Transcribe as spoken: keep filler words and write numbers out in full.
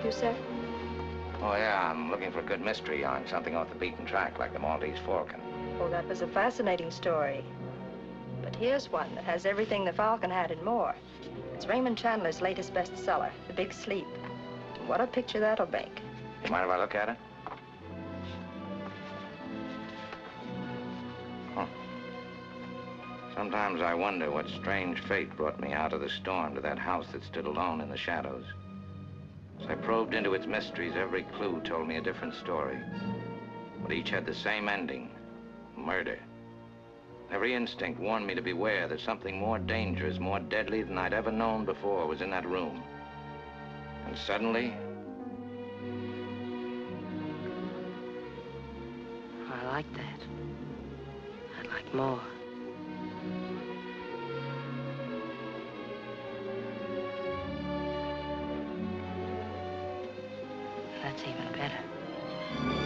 help you, sir? Oh, yeah, I'm looking for a good mystery yarn, something off the beaten track, like the Maltese Falcon. Oh, that was a fascinating story. But here's one that has everything the Falcon had and more. It's Raymond Chandler's latest bestseller, The Big Sleep. What a picture that'll make. You mind if I look at it? Huh. Sometimes I wonder what strange fate brought me out of the storm to that house that stood alone in the shadows. As I probed into its mysteries, every clue told me a different story. But each had the same ending, murder. Every instinct warned me to beware that something more dangerous, more deadly than I'd ever known before was in that room. And suddenly... I like that. I'd like more. That's even better.